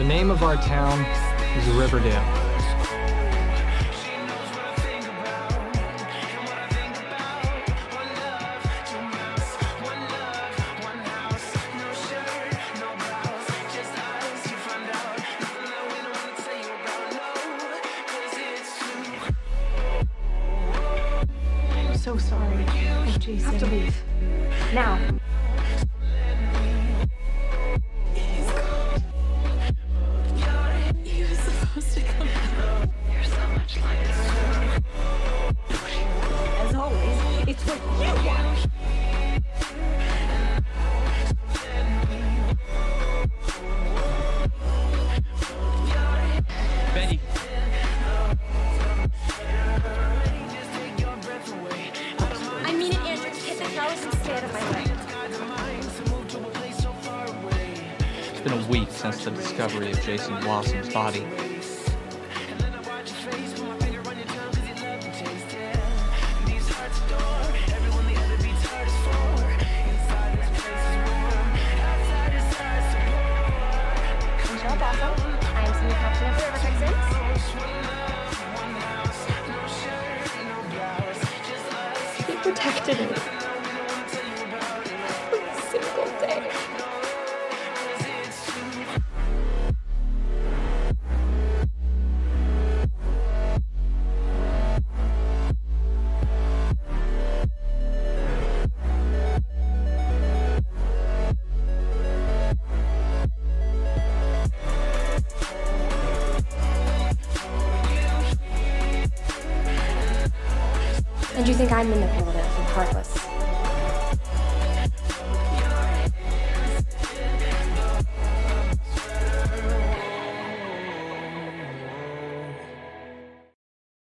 The name of our town is Riverdale. I'm so sorry. Oh, Jason. I have to leave. Now. It's what you want. Benny. I mean it, Andrew. Get the house and stay out of my way. It's been a week since the discovery of Jason Blossom's body. He protected me every single day. And you think I'm manipulative and heartless?